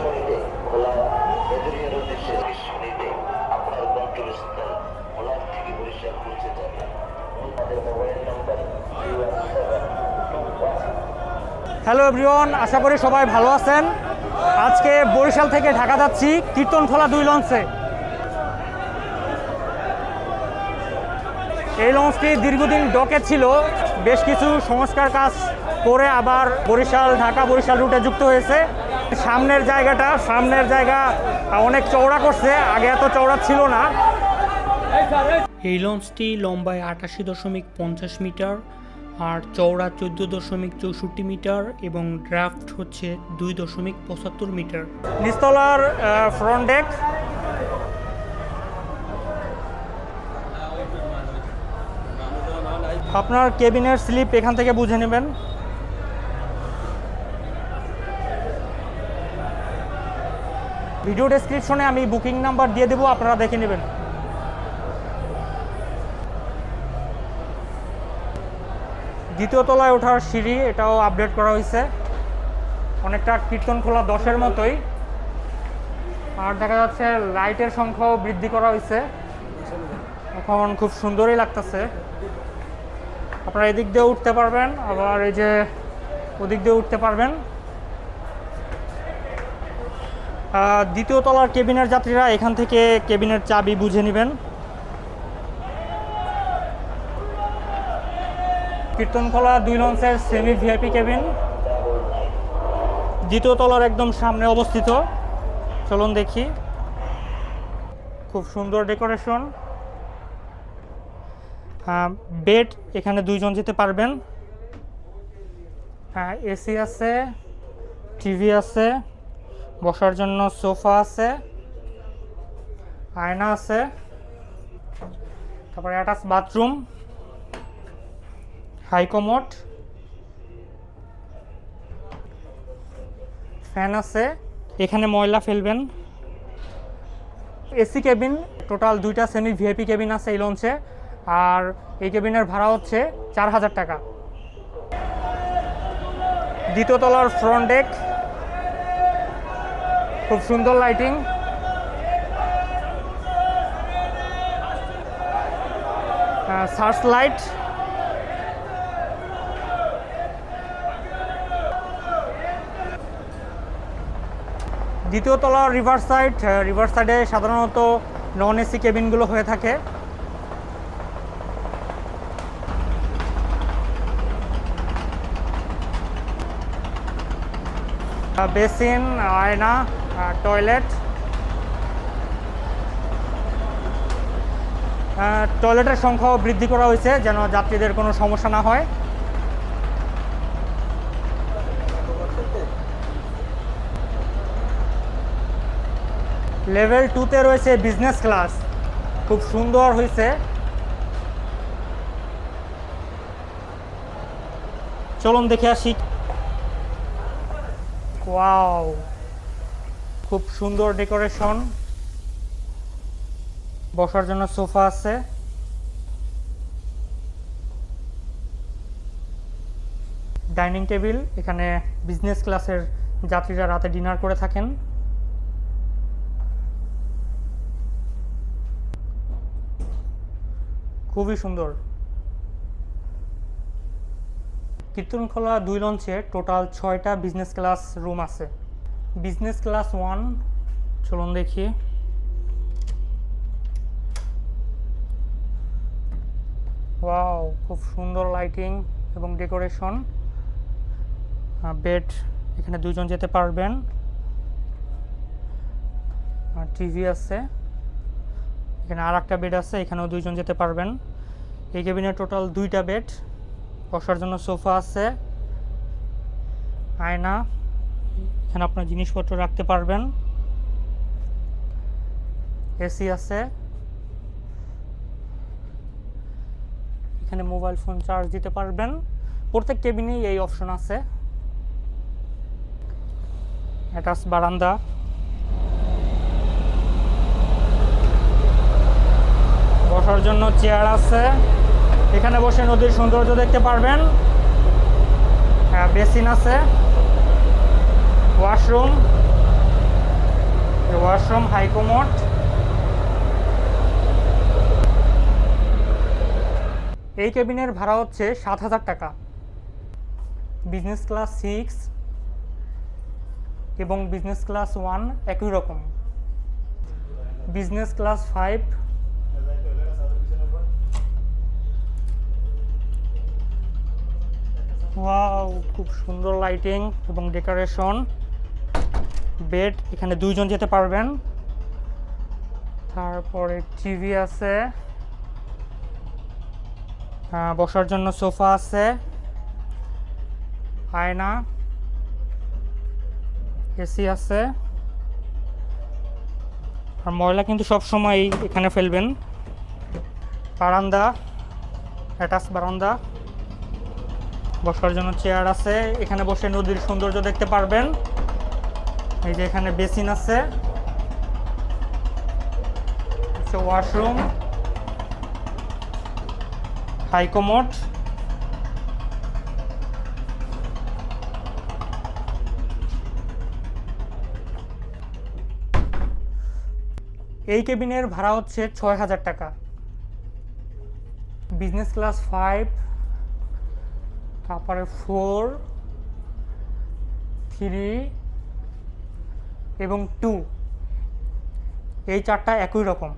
Hello everyone आशा करी सबाई भालो आছেন। आज के बरिशाल थेके ढाका जाচ্ছি कीर्तनखोला 2 लंचे। এই লঞ্চটি দীর্ঘদিন ডকে ছিল, বেশ কিছু সংস্কার কাজ করে আবার বরিশাল ঢাকা বরিশাল রুটে যুক্ত হয়েছে। সামনের জায়গা অনেক চওড়া করছে, আগে এত চওড়া ছিল না। এই লঞ্চটি লম্বায় ৮৮.৫০ মিটার আর চওড়া ১৪.৬৪ মিটার এবং ড্রাফট হচ্ছে ২.৭৫ মিটার। নিচতলার ফ্রন্ট ডেক, আপনার কেবিনের স্লিপ এখান থেকে বুঝে নেবেন। ভিডিও ডেসক্রিপশনে আমি বুকিং নাম্বার দিয়ে দেবো, আপনারা দেখে নেবেন। দ্বিতীয় তলায় ওঠার সিঁড়ি, এটাও আপডেট করা হয়েছে, অনেকটা কীর্তনখোলা ১০-এর মতোই। আর দেখা যাচ্ছে লাইটের সংখ্যাও বৃদ্ধি করা হয়েছে, এখন খুব সুন্দরই লাগতেছে। আপনারা এদিক দিয়ে উঠতে পারবেন, আবার এই যে ওদিক দিয়ে উঠতে পারবেন। দ্বিতীয় তলার কেবিনের যাত্রীরা এখান থেকে কেবিনের চাবি বুঝে নেবেন। কীর্তনখোলা 2 লঞ্চের সেমি ভিআইপি কেবিন দ্বিতীয় তলার একদম সামনে অবস্থিত। চলুন দেখি, খুব সুন্দর ডেকোরেশন। বেড এখানে দুইজন যেতে পারবেন। এসি আছে, টিভি আছে, বসার জন্য সোফা আছে, আয়না আছে, তারপরে attach bathroom, high commode, fan আছে, এখানে ময়লা ফেলবেন। এসি কেবিন, টোটাল 2টা সেমি ভিআইপি কেবিন আছে এই লঞ্চে, আর এই কেবিনের ভাড়া হচ্ছে ৪০০০ টাকা। দ্বিতীয় তলার ফ্রন্ট ডেক, খুব সুন্দর লাইটিং। সার্চ লাইট, দ্বিতীয় তলার রিভার সাইড। রিভার সাইডে সাধারণত নন এসি কেবিনগুলো হয়ে থাকে। বেসিন, আয়না, টয়লেটের সংখ্যাও বৃদ্ধি করা হয়েছে যেন যাত্রীদের কোনো সমস্যা না হয়। লেভেল 2-তে রয়েছে বিজনেস ক্লাস, খুব সুন্দর হয়েছে। চলুন দেখে আসি। ওয়াও, খুব সুন্দর ডেকোরেশন। বসার জন্য সোফা আছে, ডাইনিং টেবিল, এখানে বিজনেস ক্লাসের যাত্রীরা রাতে ডিনার করে থাকেন। খুবই সুন্দর। কীর্তনখোলা 2 লঞ্চে টোটাল 6টা বিজনেস ক্লাস রুম আছে। বিজনেস ক্লাস 1, চলুন দেখি। ওয়াও, খুব সুন্দর লাইটিং এবং ডেকোরেশন। বেড, এখানে দুজন যেতে পারবেন। টিভি আছে, এখানে আর একটা বেড আছে, এখানেও দুজন যেতে পারবেন। এই কেবিনে টোটাল 2টা বেড, বসার জন্য সোফা আছে, আয়না, এখানে আপনার জিনিসপত্র রাখতে পারবেন। এসি আছে, এখানে মোবাইল ফোন চার্জ দিতে পারবেন। প্রত্যেক কেবিনেই এই অপশন আছে। অ্যাটাচ বারান্দা, বসার জন্য চেয়ার আছে, এখানে বসে নদীর সৌন্দর্য দেখতে পারবেন। বেসিন আছে, ওয়াশরুম, washroom, high commode. এই কেবিনের ভাড়া হচ্ছে ৭০০০ টাকা। বিজনেস ক্লাস ৬ এবং বিজনেস ক্লাস ১ একই রকম। বিজনেস ক্লাস ৫ खूब सुंदर लाइटिंग एवं डेकोरेशन बेड एखाने दुइजन जेते पारबेन तारपरे टीवी आछे बसार जन्य सोफा आछे आयना एसी आछे और मयला किन्तु सब समय एखाने फेलबेन बारान्दा अटैच बारान्दा बसार जो चेयर आखने बस नदी सौंदर्य देखते पाबेन बेसिन वाशरूम हाई कमोड केबिनेर भाड़ा हे ৬০০০ टाका बिजनेस क्लास ৫ तारपरे 4, 3 এবং 2 এই চারটা একই রকম।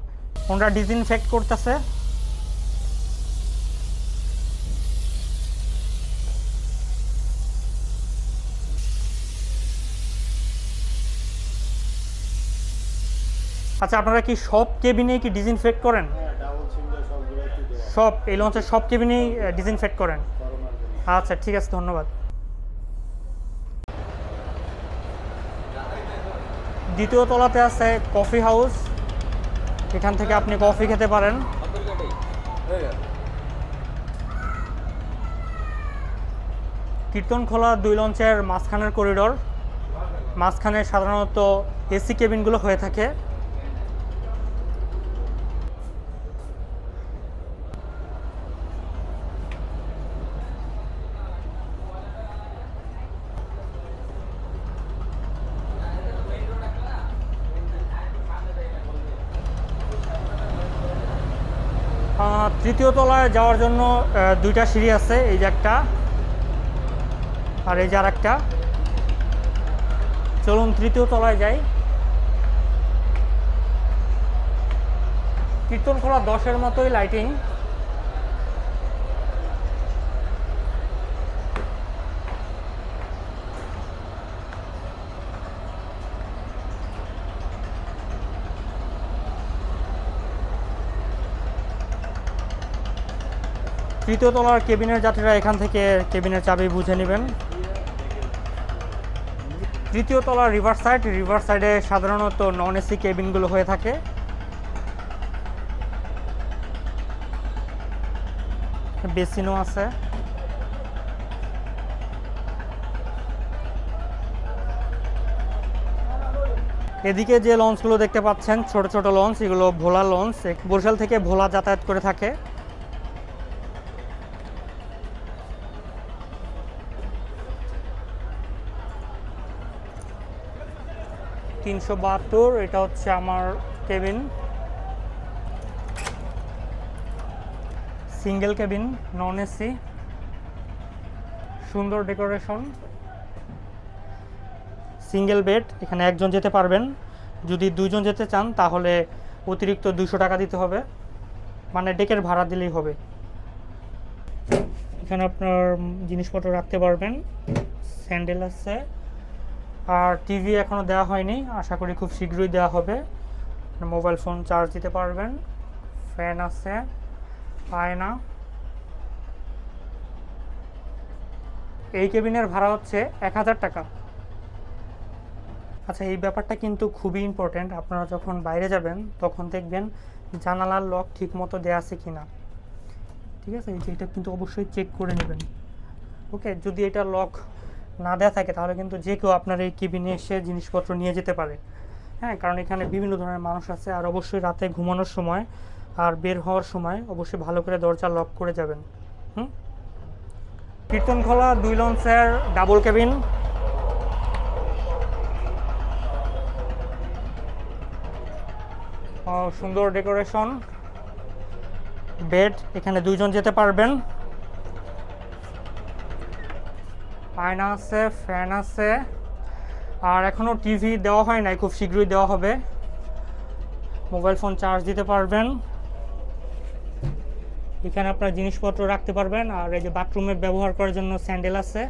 ওনারা ডিসইনফেক্ট করতেছে। আচ্ছা আপনারা কি সব কেবিনে কি ডিসইনফেক্ট করেন? সব এই লঞ্চের সব কেবিনে ডিসইনফেক্ট করেন? আচ্ছা ঠিক আছে ধন্যবাদ। দ্বিতীয় তলাতে আছে কফি হাউস, এখান থেকে আপনি কফি খেতে পারেন। কীর্তনখোলা ২ লঞ্চের মাঝখানের করিডোর, মাঝখানে সাধারণত এসি কেবিনগুলো হয়ে থাকে। তৃতীয় তলায় যাওয়ার জন্য দুইটা সিঁড়ি আছে, এই যে একটা আর এই যে আরেকটা। চলুন তৃতীয় তলায় যাই। কীর্তনখোলা ১০ এর মতোই লাইটিং। তৃতীয় তলার কেবিনের যাত্রীরা এখান থেকে কেবিনের চাবি বুঝে নেবেন। তৃতীয় তলার রিভার সাইড, রিভার সাইডে সাধারণত নন এসি কেবিনগুলো হয়ে থাকে। বেসিনও আছে। এদিকে যে লঞ্চগুলো দেখতে পাচ্ছেন ছোট ছোট লঞ্চ, এগুলো ভোলা লঞ্চ, বরিশাল থেকে ভোলা যাতায়াত করে থাকে। सिंगल केबिन नॉन एसी सुंदर डेकोरेशन सिंगल बेड एखाने एकजन जेते पारबेन जोदि दुइजन जेते चान ताहले अतिरिक्त 200 टाका दिते होबे माने डेकेर भाड़ा दिलेई होबे। एखाने आपनार जिनिसपत्र राखते पारबेन सैंडल आछे और टीवी एखोनो देवा होयनि आशा करी खूब शीघ्रई देवा होबे। मोबाइल फोन चार्ज दिते पारबेन फैन आछे आयना। एई केबिनेर भाड़ा होच्छे ১০০০ टाका। अच्छा ये ব্যাপারটা কিন্তু খুবই ইম্পর্টেন্ট, আপনারা যখন বাইরে যাবেন তখন দেখবেন জানালার লক ঠিকমতো দেয়া আছে কিনা। ঠিক আছে, এটা কিন্তু অবশ্যই চেক করে নেবেন। ওকে, যদি এটা লক ना देया थाके ताहले किन्तु जे केउ आपनार एई केबिने एसे जिनिसपत्र निये जेते पारे। हाँ, कारण एखाने विभिन्न धरनेर मानुष आछे और अवश्य राते घुमानोर समय और बेर होवार समय अवश्य भालो करे दरजा लक करे जाबेन। কীর্তনখোলা ২ লঞ্চের ডাবল কেবিন सुंदर डेकोरेशन बेड एखाने दुइजन जेते पारबेन आयना आछे फैन आछे और एखोनो टीवी देवा हय नाई खूब शीघ्रई देवा होबे मोबाइल फोन चार्ज दिते पारबेन এখানে আপনার জিনিসপত্র রাখতে পারবেন আর এই যে বাথরুমে ব্যবহার করার জন্য স্যান্ডেল আছে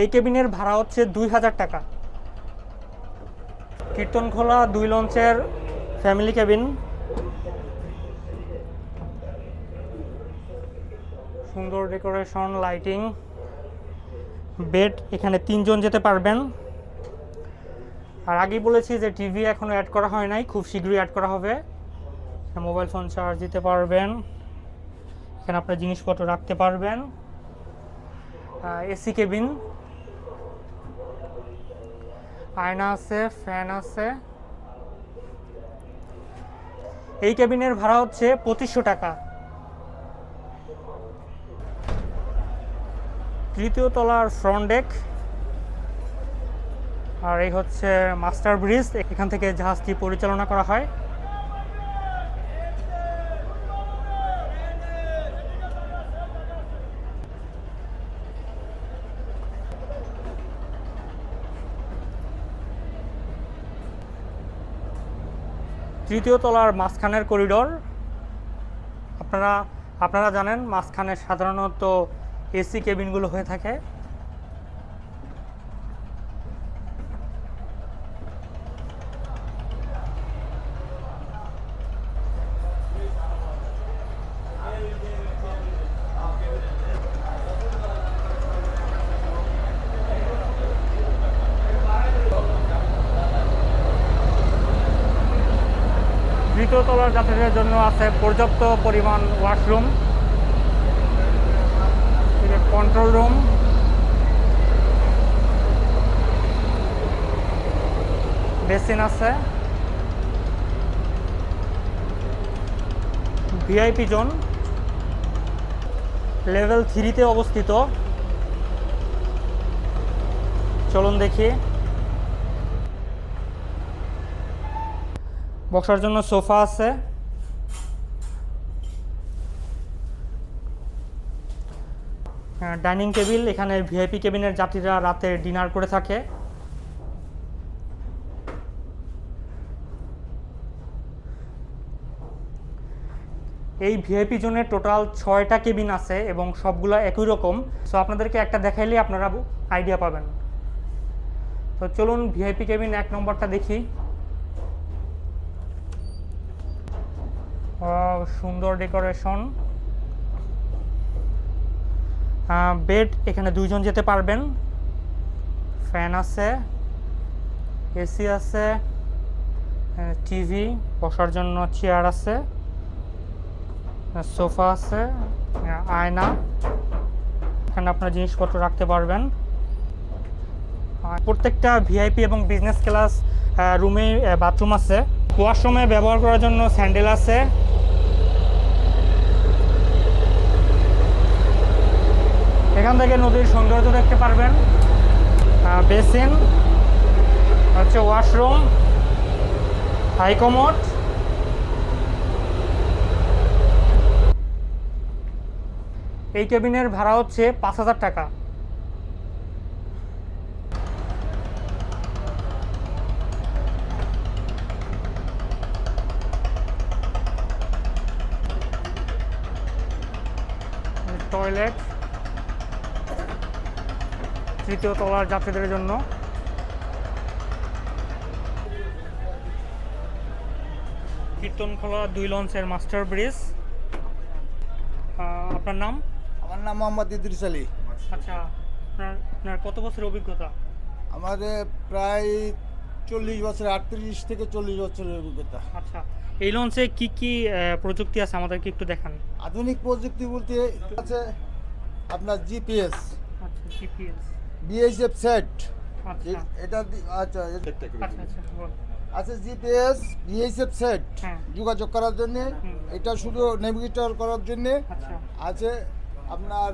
এই কেবিনের ভাড়া হচ্ছে 2000 টাকা কীর্তনখোলা 2 লঞ্চের ফ্যামিলি কেবিন সুন্দর ডেকোরেশন লাইটিং বেড এখানে তিনজন যেতে পারবেন और आगे बोले टीवी एखोनो एड करा हय नाई खूब शीघ्रई एड करा होबे मोबाइल फोन चार्ज दिते पारबेन एखाने आपनारा जिनिसपत्र राखते पारबेन एसी केबिन आयना आछे फैन आछे एई केबिनेर भाड़ा होच्छे 2500 टाका तृतीय तलार फ्रंट डेक और ये हे मास्टर ब्रिज एखान जहाज़टी परिचालना करा हय तृतीय तलार मासखानेर करिडोर अपनारा अपनारा जानेन मासखाने साधारणत एसी केबिनगुलो हये थाके तृतीय तलार यात्रीदेर जोन्नो आछे पर्याप्त परिमाण वाशरूम कंट्रोल रूम बेसिन आछे वीआईपी जोन लेवल 3 ते अवस्थित चलुन देखी बसार जोन्नो सोफा आछे डाइनिंग टेबिल एखाने वीआईपी केबिनेर यात्रीरा राते डिनार करे थाके এই ভিআইপি জোনে টোটাল 6টা কেবিন আছে এবং সবগুলা একই রকম সো আপনাদেরকে একটা দেখাইলে আপনারা আইডিয়া পাবেন তো চলুন ভিআইপি কেবিন 1 নম্বরটা দেখি सुंदर डेकोरेशन बेड एखाने दुइजन जेते पारबेन फैन आछे एसी आछे टीवी बसार जोन्नो चेयार आछे सोफा आछे आयना एखाने आपनारा जिनिसपत्र राखते पारबेन प्रत्येकटा वीआईपी एबं बिजनेस क्लास रूमे बाथरूम आछे वाशरूमे व्यवहार करार जोन्नो सैंडल आछे এখান থেকে নদীর সৌন্দর্য দেখতে পারবেন বেসিন হচ্ছে ওয়াশরুম হাই কমোড এই কেবিনের ভাড়া হচ্ছে 5000 টাকা টয়লেট तृतीय तलार यात्रीदेर जोन्नो कीर्तनखोला 2 लंचर मास्टर ब्रिज आपनार नाम आमार नाम मोहम्मद इदरिस आली अच्छा आपनार कत बछर अभिज्ञता आमारे प्राय 40 बछर 38 থেকে 40 বছরের অভিজ্ঞতা আচ্ছা এই লঞ্চে কি কি প্রযুক্তি আছে আমাদেরকে একটু দেখান আধুনিক প্রযুক্তি বলতে আছে আপনার জিপিএস আচ্ছা জিপিএস बीएसएफ सेट এটা আচ্ছা আচ্ছা জিপিএস बीएसएफ সেট যোগাযোগ করার জন্য এটা শুধু নেভিগেটর করার জন্য আছে আপনার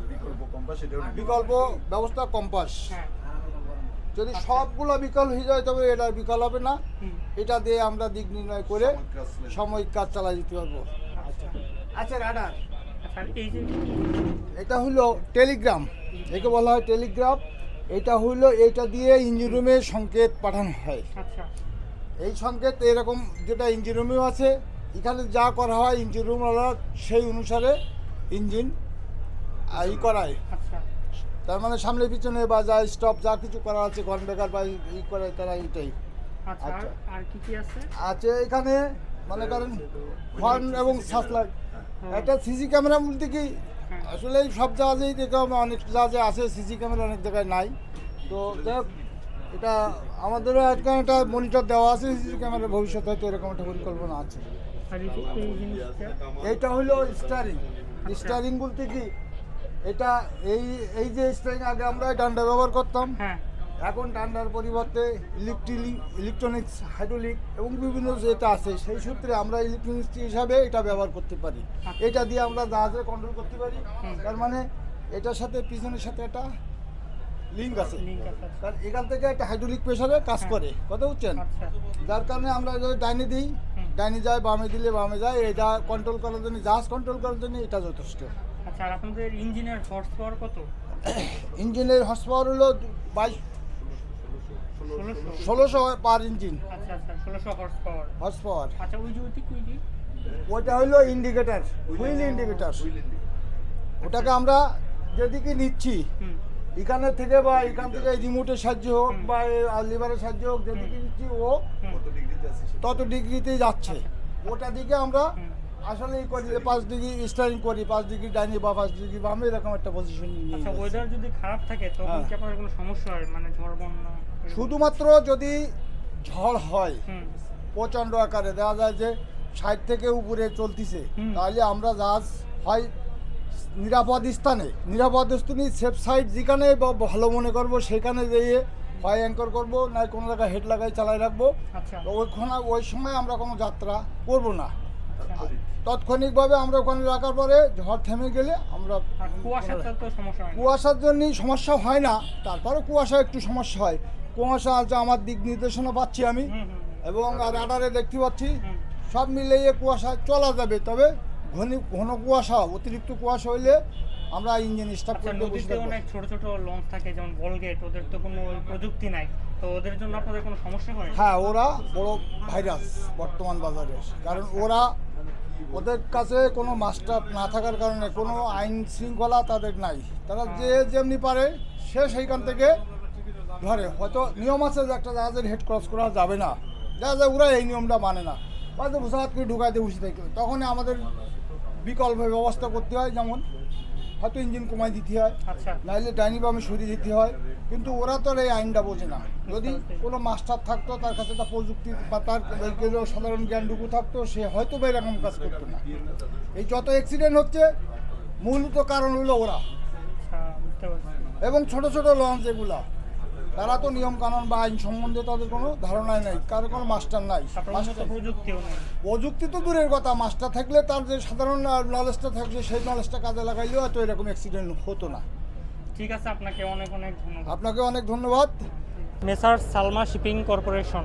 বিকল্প ব্যবস্থা কম্পাস যদি সবগুলো বিকল হয়ে যায় তবে এটা বিকল হবে না, এটা দিয়ে আমরা দিক নির্ণয় করে সাময়িক কাজ চালিয়ে যেতে পারবো। আচ্ছা আচ্ছা রাডার এটা হলো টেলিগ্রাম, একে বলা হয় টেলিগ্রাফ। এটা হলো এটা দিয়ে ইঞ্জিন রুমে সংকেত পাঠানো হয়। আচ্ছা এই সংকেত এরকম যেটা ইঞ্জিন রুমেও আছে, এখানে যা করা হয় ইঞ্জিন রুম সেই অনুসারে ইঞ্জিন ই করায়। আচ্ছা তার মানে সামনে পিছনে বা যা স্টপ যা কিছু করা আছে ঘন বেকার বা ই করে তারা এটাই। আচ্ছা আর কি কি আছে? আচ্ছা এখানে মনে করেন ঘন এবং সাসলাইট, এটা সিসি ক্যামেরা বলতে কি আসলে সব জাহাজেই দেখে অনেক জাহাজে আছে সিসি ক্যামেরা, অনেক জায়গায় নাই। তো যাই হোক এটা আমাদেরও একটা একটা মনিটর দেওয়া আছে সিসি ক্যামেরা, ভবিষ্যতে হয়তো এরকম একটা পরিকল্পনা আছে। এটা হলো স্টারিং। স্টারিং বলতে কি এটা এই এই যে স্টারিং আগে আমরা ডান্ডা ব্যবহার করতাম, এখন ডান্ডার পরিবর্তে ইলেকট্রনিক্স হাইড্রোলিক এবং বিভিন্ন যেটা আছে সেই সূত্রে আমরা ইলেকট্রনিক্স হিসাবে এটা ব্যবহার করতে পারি। এটা দিয়ে আমরা জাহাজের কন্ট্রোল করতে পারি, তার মানে এটার সাথে পিছনের সাথে একটা লিঙ্ক আছে, কারণ এখান থেকে একটা হাইড্রোলিক প্রেশারে কাজ করে, কথা বুঝছেন? যার কারণে আমরা ডাইনে দিই ডাইনে যায়, বামে দিলে বামে যায়, এটা কন্ট্রোল করার জন্য জাহাজ কন্ট্রোল করার জন্য এটা যথেষ্ট। আচ্ছা আর আপনাদের ইঞ্জিনের হর্স পাওয়ার কত? ইঞ্জিনের হর্স পাওয়ার হলো 1600 পার ইঞ্জিন। আচ্ছা আচ্ছা 1600 হর্স পাওয়ার আচ্ছা ওই যেটি কুইলি ওটা হলো ইন্ডিকেটর, হুইল ইন্ডিকেটর। ওটাকে আমরা যেদিকে নিচ্ছি এখানে থেকে বা এখান থেকে রিমোটের সাহায্যে হোক বা লিভারের সাহায্যে হোক যেদিকে নিচ্ছি ও তত ডিগ্রিতে যাচ্ছে। ওটা দিকে আমরা আসলে করি 5 ডিগ্রি স্টারিং করি, 5 ডিগ্রি ডাইনে বা 5 ডিগ্রি বামে, এরকম একটা পজিশন নিয়ে। আচ্ছা ওয়েদার যদি খারাপ থাকে তখন কি আপনার কোনো সমস্যা হয়? মানে ঝড় বন্যা শুধুমাত্র যদি ঝড় হয় প্রচণ্ড আকারে, দেখা যায় যে 60 থেকে উপরে চলতেছে, তাহলে আমরা জাহাজ হয় নিরাপদ স্থানে, নিরাপদ স্থানে সেফ সাইড যেখানে ভালো মনে করবো সেখানে যেয়ে হয় অ্যাঙ্কর করবো, না কোনো জায়গায় হেড লাগাই চালাই রাখবো। ওইখানে ওই সময় আমরা কোনো যাত্রা করবো না, তাৎক্ষণিকভাবে আমরা ওখানে রাখার পরে ঝড় থেমে গেলে আমরা কুয়াশার জন্যই সমস্যা হয় না। তারপরে কুয়াশা একটু সমস্যা হয়, কুয়াশা যা আমার দিক নির্দেশনা পাচ্ছি আমি এবং রাডারে দেখতে পাচ্ছি, সব মিলিয়ে কুয়াশা চলা যাবে। তবে ঘন কুয়াশা অতিরিক্ত কুয়াশা হইলে আমরা ইঞ্জিন স্টার্ট করতে বুঝতে পারি। অনেক ছোট ছোট লঞ্চ থাকে যেমন বলগেট, ওদের তো কোনো প্রযুক্তি নাই, তো ওদের জন্য আপনাদের কোনো সমস্যা হয়? হ্যাঁ ওরা বড় ভাইরাস বর্তমান বাজারে, কারণ ওদের কাছে কোনো মাস্টার না থাকার কারণে কোনো আইন শৃঙ্খলা তাদের নাই, তারা যে যেমনি পারে সে সেইখান থেকে ধরে। হয়তো নিয়ম আছে যে একটা জাহাজের হেড ক্রস করা যাবে না, দেখা যায় ওরা এই নিয়মটা মানে না, হয়তো ভোসাহাতকে ঢুকাইতে বসে থাকে, তখনই আমাদের বিকল্প ব্যবস্থা করতে হয়, যেমন হয়তো ইঞ্জিন কমাই দিতে হয়, নাহলে ডাইনি বামে সরিয়ে দিতে হয়। কিন্তু ওরা তো এই আইনটা বোঝে না, যদি কোনো মাস্টার থাকতো তার কাছে তা প্রযুক্তি বা তার সাধারণ জ্ঞানটুকু থাকতো সে হয়তো বা এরকম কাজ করতো না। এই যত অ্যাক্সিডেন্ট হচ্ছে মূলত কারণ হলো ওরা এবং ছোট ছোট লঞ্চ, এগুলা তারা তো নিয়মকানুন বা আইন সম্বন্ধে তাদের কোনো ধারণাই নাই, কারো কোনো মাস্টার নাই। প্রযুক্তি তো দূরের কথা, মাস্টার থাকলে তার যে সাধারণ নলেজটা থাকছে সেই নলেজটা কাজে লাগাইলেও হয়তো এরকম অ্যাক্সিডেন্ট হতো না। ঠিক আছে, আপনাকে অনেক অনেক ধন্যবাদ। আপনাকে অনেক ধন্যবাদ। Messrs Salma shipping corporation.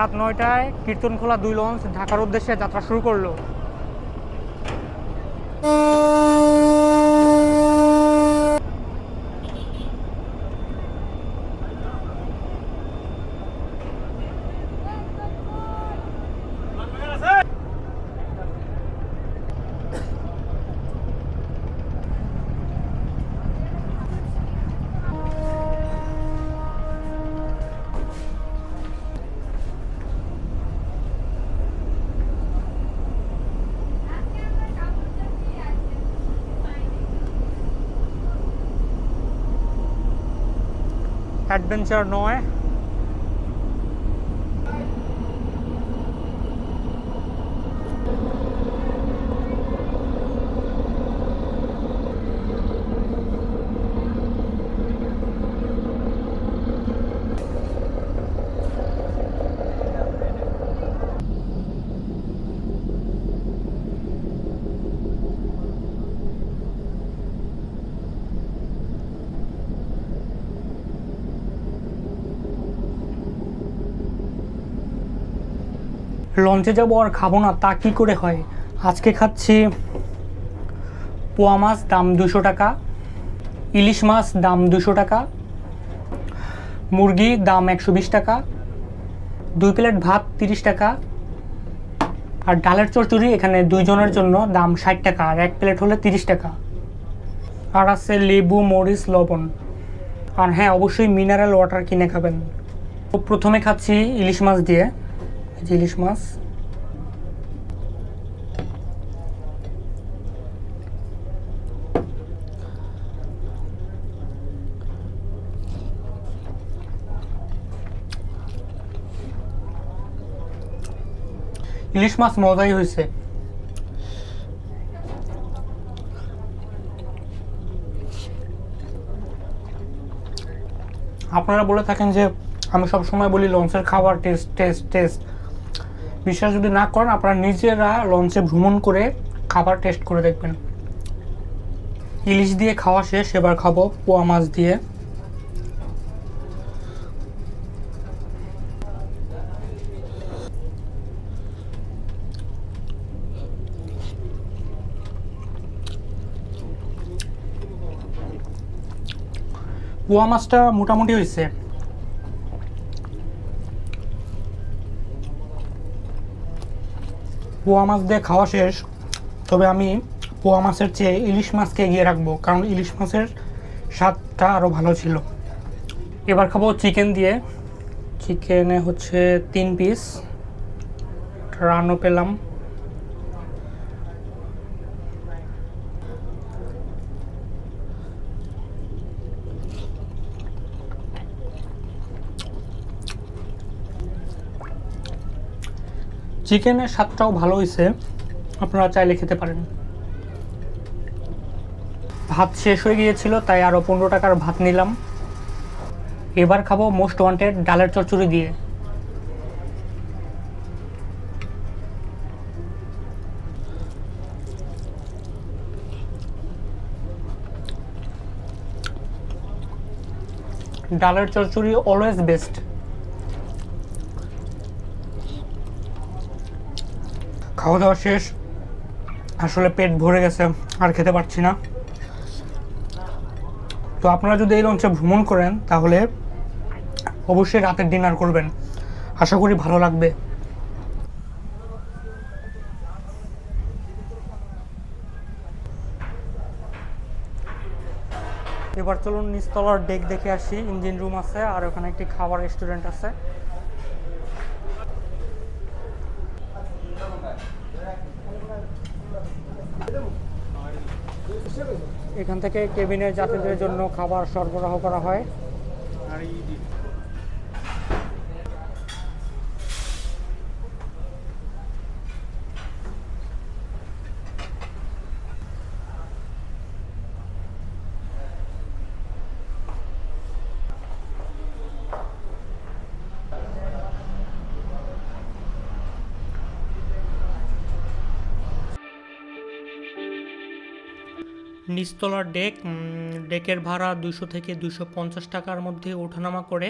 রাত ৯টায় কীর্তনখোলা ২ লঞ্চ ঢাকার উদ্দেশ্যে যাত্রা শুরু করলো। एडवेंचर नॉय लंचे जाब और खाब ना ता कि करे हय। आज के खाच्छि पोया माछ दाम 200 टाका, इलिश माछ दाम 200 टाका, मुरगी दाम 120 टाका, 2 प्लेट भात 30 टाका और डालेर चड़चड़ी एखाने दुइजोनेर जोन्नो दाम 60 टाका और एक प्लेट होले 30 टाका और आछे लेबू मरिच लवण और हाँ अवश्य मिनारेल वाटार किने खाबेन। तो प्रथमे खाच्छि इलिश माछ दिए इलिश माছ মজাই হইছে। আপনারা বলে থাকেন যে আমি সব সময় বলি লঞ্চের খাবার টেস্ট টেস্ট টেস্ট। विश्वास जो ना करें अपना निजेरा लंचे भ्रमण कर खबर टेस्ट कर देखें। इलिश दिए खावा शेष एबार खाबो पोया माछ दिए। पोया माछटा मोटामुटी हइছে। पोया माछ दिए खावा शेष, तबे आमी पोया माछेर चेये इलिश माछके एगिये राखबो कारण इलिश माछेर स्वादटा आरो भालो छिलो। एबार खाबो चिकेन दिए। चिकेने होच्छे 3 पिस रानो पेलाम। चिकेन स्वादटाओ भालो हइছে, अपनारा चाइले खेते पारेन। भात शेष हये गियेछिलो ताई आरो 15 टाकार भात निलाम। एबार खाबो मोस्ट वांटेड डालेर चड़चड़ी दिए। डालेर चड़चड़ी अलवेज बेस्ट। खावा दावा शेष, आसले पेट भरे गेছে আর খেতে পারছি না। তো আপনারা যদি এই লঞ্চে ভ্রমণ করেন তাহলে অবশ্যই রাতের ডিনার করবেন, আশা করি ভালো লাগবে। এবার চলুন নিচতলার ডেক দেখে আসি। ইঞ্জিন রুম আছে আর ওখানে একটি খাবার রেস্টুরেন্ট আছে। এখান থেকে কেবিনের যাত্রীদের জন্য খাবার সরবরাহ করা হয়। নিচতলার ডেকের ভাড়া ২০০ থেকে ২৫০ টাকার মধ্যে ওঠানামা করে।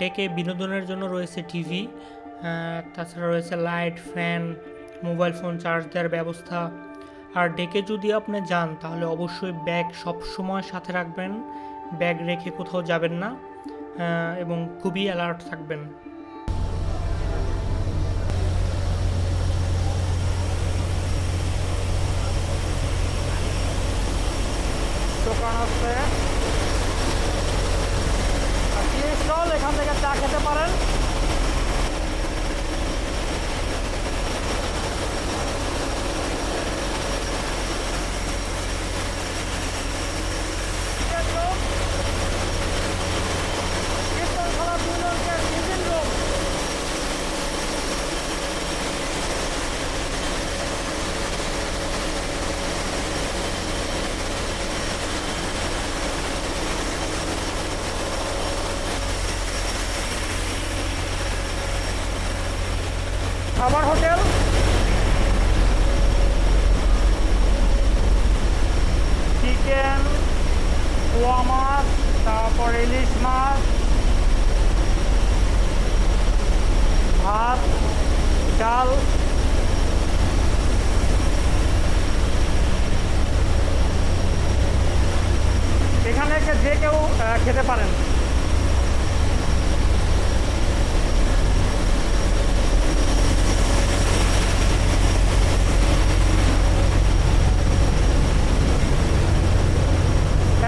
ডেকে বিনোদনের জন্য রয়েছে টিভি, তাছাড়া রয়েছে light, fan, mobile phone charge দেওয়ার ব্যবস্থা। আর ডেকে যদি আপনি যান তাহলে অবশ্যই ব্যাগ সবসময় সাথে রাখবেন, ব্যাগ রেখে কোথাও যাবেন না এবং খুবই অ্যালার্ট থাকবেন। দোকান আছে, এখান থেকে চা খেতে পারেন। খাবার হোটেল চিকেন, পোয়া মাছ, তারপর ইলিশ মাছ, ভাত, ডাল, এখানে যে কেউ খেতে পারেন।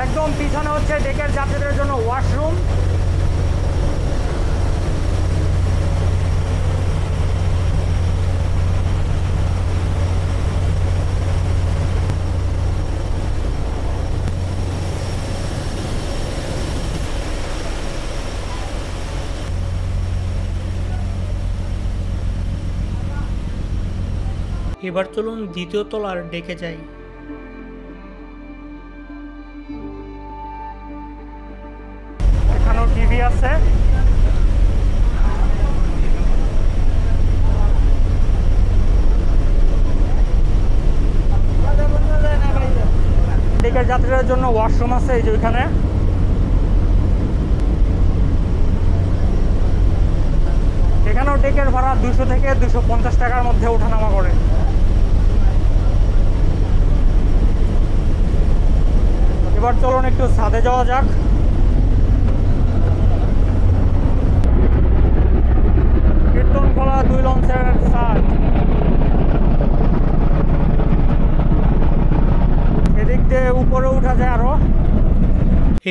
একদম পিছনে হচ্ছে ডেকের যাত্রীদের জন্য ওয়াশরুম। এবার চলুন দ্বিতীয় তলার ডেকে যাই। টিভি আছে, ডেকের যাত্রীদের জন্য ওয়াশরুম আছে। এই যে ওইখানে এখানেও ডেকের ভাড়া 200 থেকে 250 টাকার মধ্যে ওঠানামা করে। এবার চলুন একটু ছাদে যাওয়া যাক। KirtonKhola 2 লঞ্চের ছাদ, এদিক দিয়ে উপরে উঠা যায়। আরো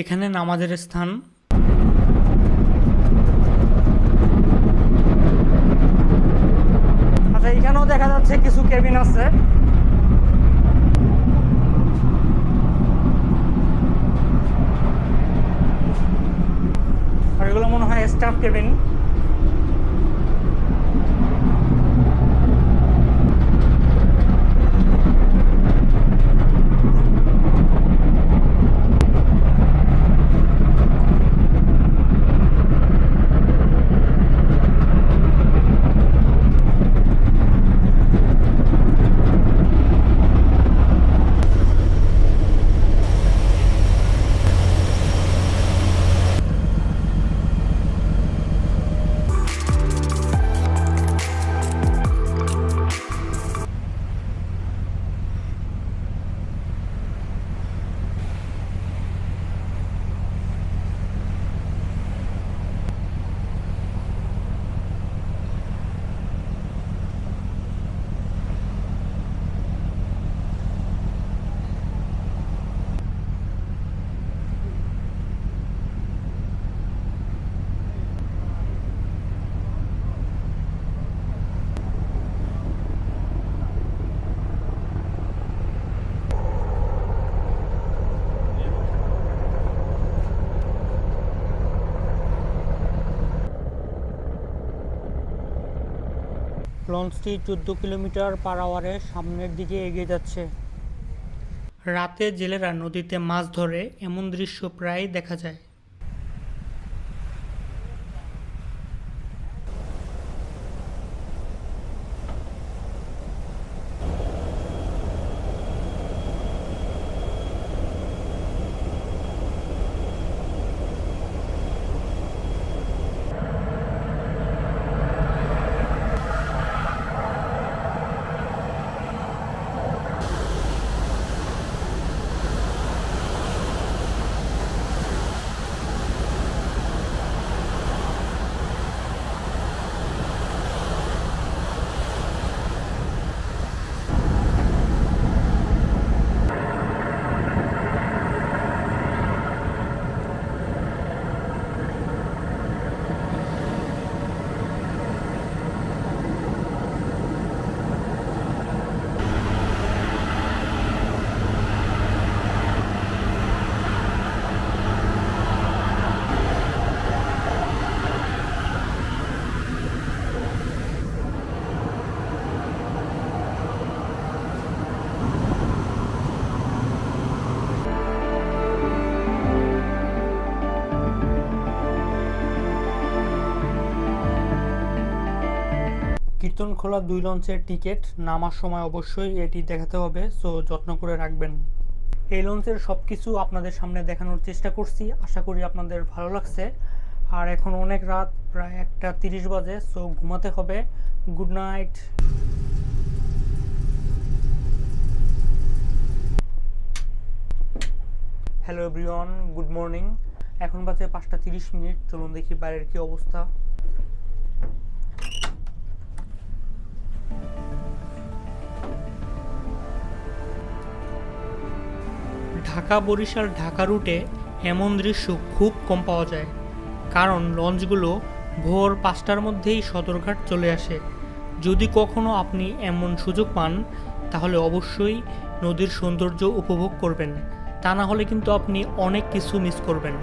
এখানে নামাজের স্থান। আচ্ছা, এখানেও দেখা যাচ্ছে কিছু কেবিন আছে। আর এগুলো মনে হয় স্টাফ কেবিন। লঞ্চটি 14 কিলোমিটার পার আওয়ারে সামনের দিকে এগিয়ে যাচ্ছে। রাতে জেলেরা নদীতে মাছ ধরে, এমন দৃশ্য প্রায় দেখা যায়। कीर्तनखोला 2 लঞ্চের টিকিট নামার সময় অবশ্যই এটি দেখাতে হবে, সো যত্ন করে রাখবেন। এই লঞ্চের সবকিছু আপনাদের সামনে দেখানোর চেষ্টা করছি, আশা করি আপনাদের ভালো লাগছে। আর এখন অনেক রাত, প্রায় 1:30 বাজে, সো ঘুমাতে হবে। Good night. Hello everyone, good morning. এখন বাজে 5:30, চলুন দেখি বাইরের কি অবস্থা। ঢাকা বরিশাল ঢাকা রুটে এমন দৃশ্য খুব কম পাওয়া যায়, কারণ লঞ্চগুলো ভোর 5টার মধ্যেই সদরঘাট চলে আসে। যদি কখনো আপনি এমন সুযোগ পান তাহলে অবশ্যই নদীর সৌন্দর্য উপভোগ করবেন, তা না হলে কিন্তু আপনি অনেক কিছু মিস করবেন।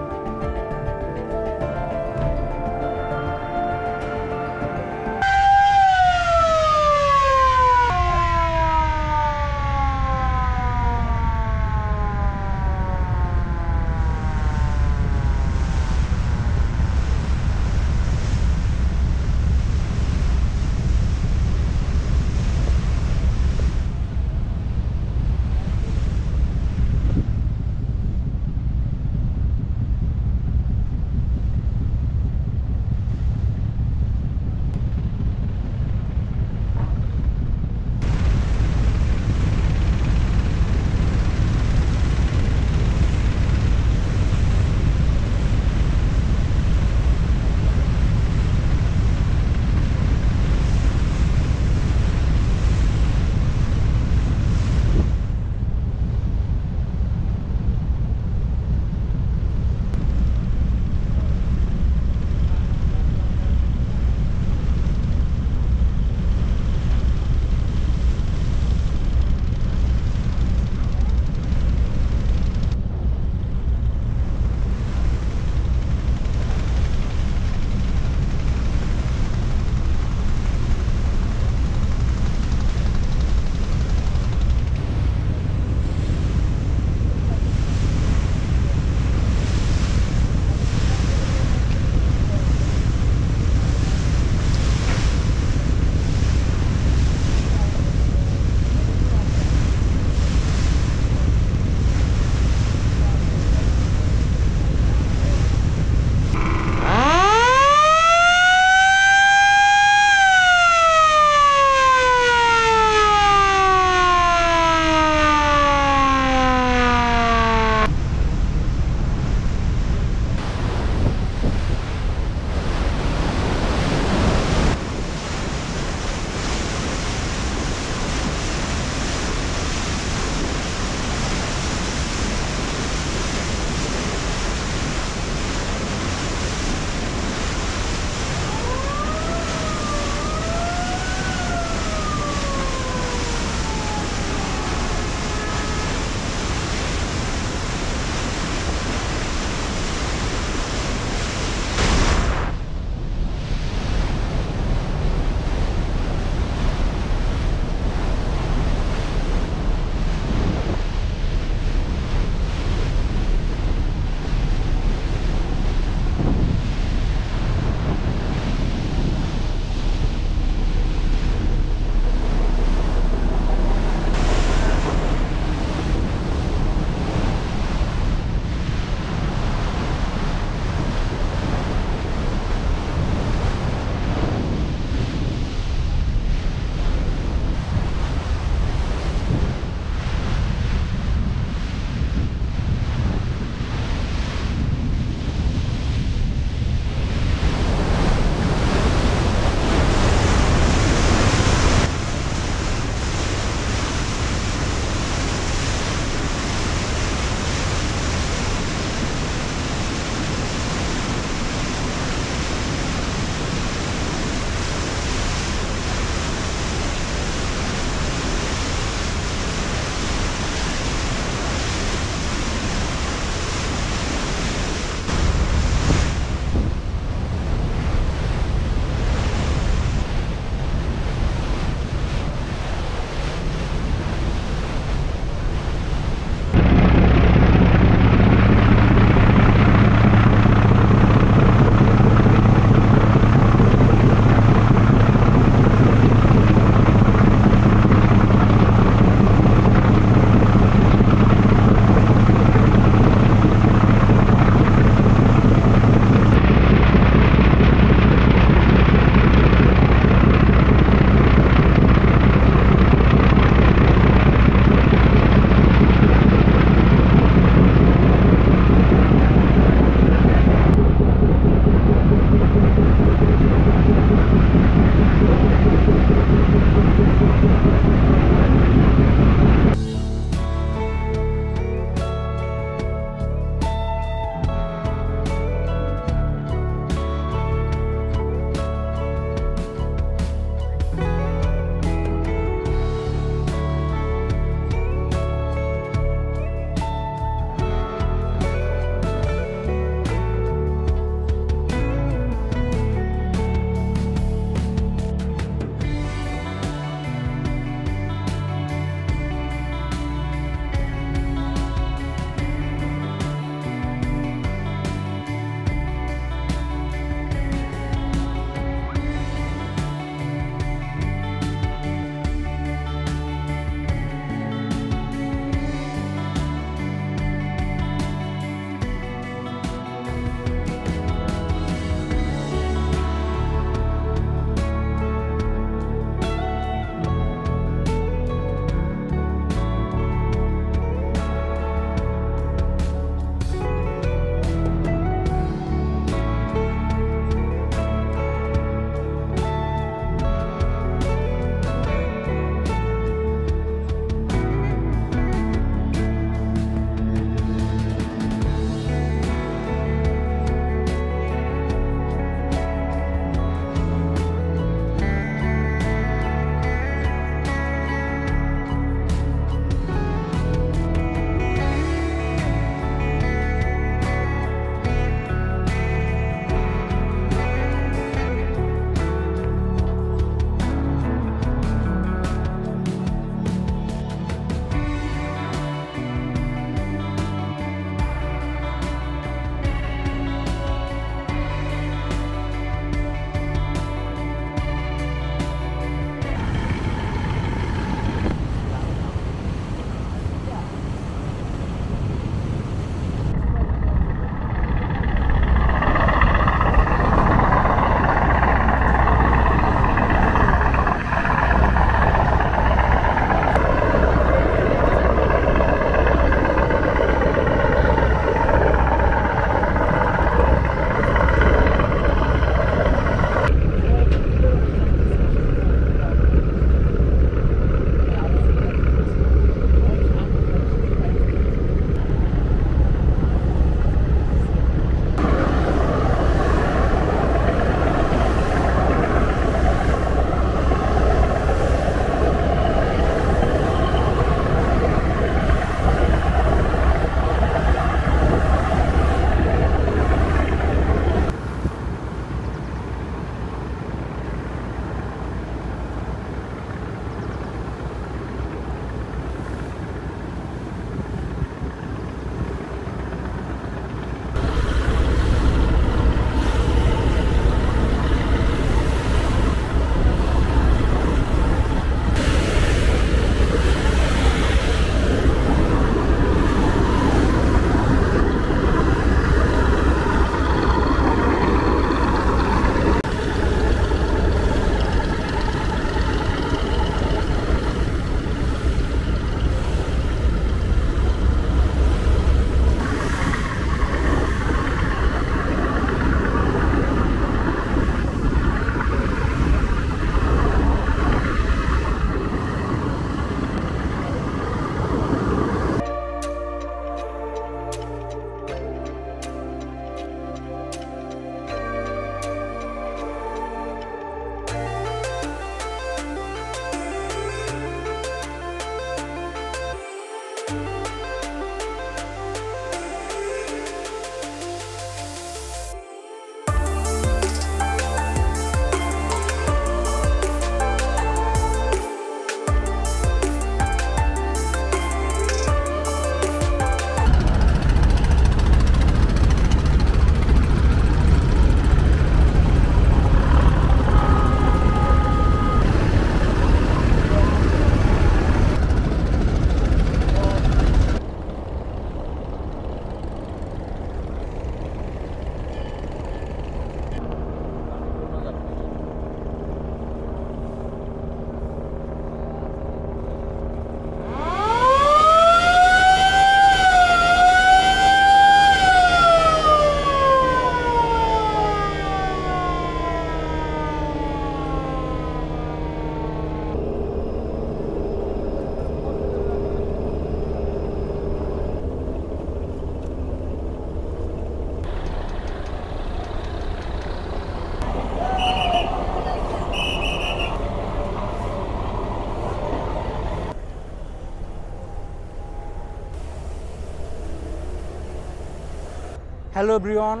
हेलो एवरीवन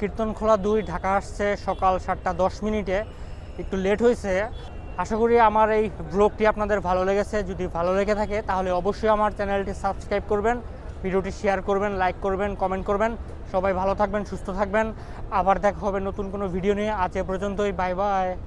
कीर्तनखोला 2 ढाका आसছে सकाल 7:10 मिनिटे एक लेट হয়েছে। आशा करी আমার এই ব্লগটি আপনাদের ভালো লেগেছে। যদি ভালো লেগে থাকে তাহলে অবশ্যই আমার চ্যানেলটি সাবস্ক্রাইব করবেন, ভিডিওটি শেয়ার করবেন, লাইক করবেন, কমেন্ট করবেন। সবাই ভালো থাকবেন, সুস্থ থাকবেন। আবার দেখা হবে নতুন কোনো ভিডিও নিয়ে। আজ এ পর্যন্তই, বাই বাই।